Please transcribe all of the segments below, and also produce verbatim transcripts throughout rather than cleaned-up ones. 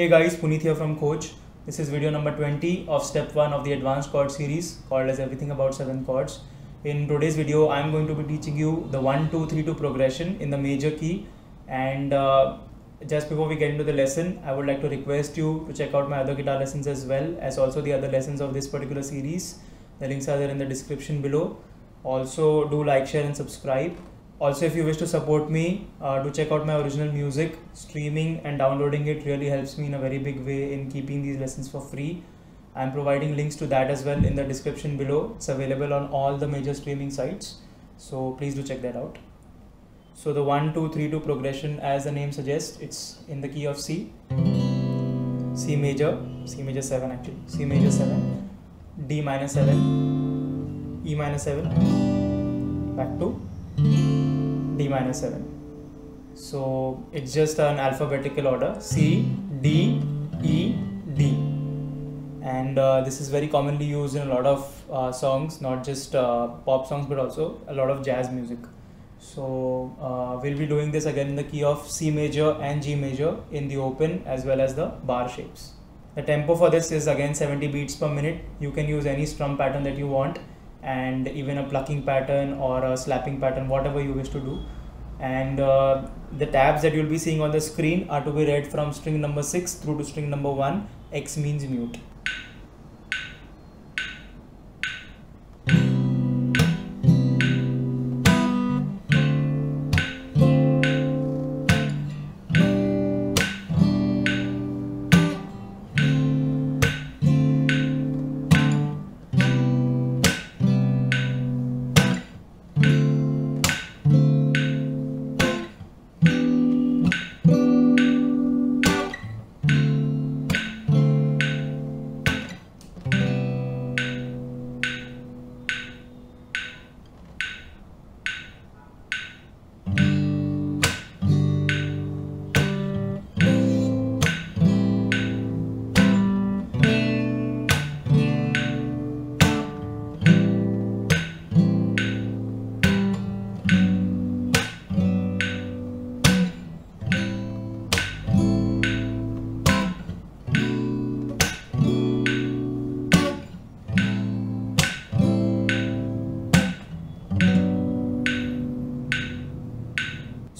Hey guys, Puneet here from Coach. This is video number twenty of step one of the advanced chord series called as Everything About seven Chords. In today's video, I am going to be teaching you the one two three two progression in the major key. And uh, just before we get into the lesson, I would like to request you to check out my other guitar lessons as well as also the other lessons of this particular series. The links are there in the description below. Also do like, share and subscribe. Also, if you wish to support me, uh, to check out my original music, streaming and downloading it really helps me in a very big way in keeping these lessons for free. I am providing links to that as well in the description below. It's available on all the major streaming sites. So please do check that out. So the one two three two progression, as the name suggests, it's in the key of C. C major, C major seven actually, C major seven, D minor seven, E minor seven, back to D minor seven. So it's just an alphabetical order, C, D, E, D, and uh, this is very commonly used in a lot of uh, songs, not just uh, pop songs but also a lot of jazz music. So uh, we'll be doing this again in the key of C major and G major in the open as well as the bar shapes. The tempo for this is again seventy beats per minute. You can use any strum pattern that you want, and even a plucking pattern or a slapping pattern, whatever you wish to do. And uh, the tabs that you'll be seeing on the screen are to be read from string number six through to string number one. X means mute.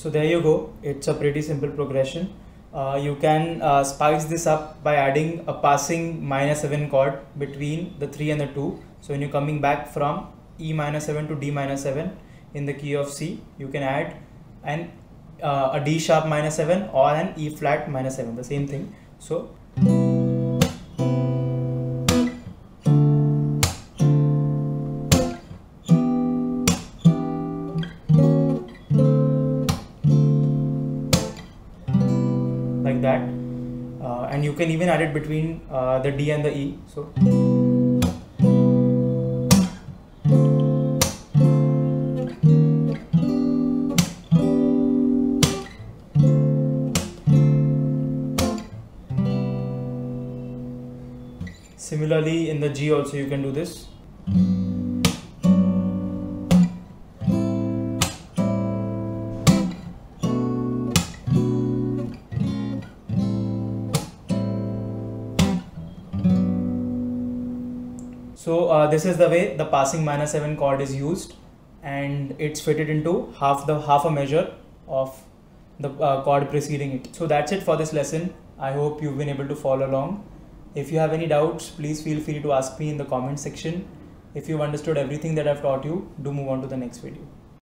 So there you go, it's a pretty simple progression. Uh, you can uh, spice this up by adding a passing minor seven chord between the three and the two. So when you're coming back from E minor seven to D minor seven in the key of C, you can add an, uh, a D sharp minor seven or an E flat minor seven, the same thing. So that uh, and you can even add it between uh, the D and the E. So similarly in the G also you can do this. So uh, this is the way the passing minor seven chord is used, and it's fitted into half the half a measure of the uh, chord preceding it. So that's it for this lesson. I hope you've been able to follow along. If you have any doubts, please feel free to ask me in the comment section. If you've understood everything that I've taught you, do move on to the next video.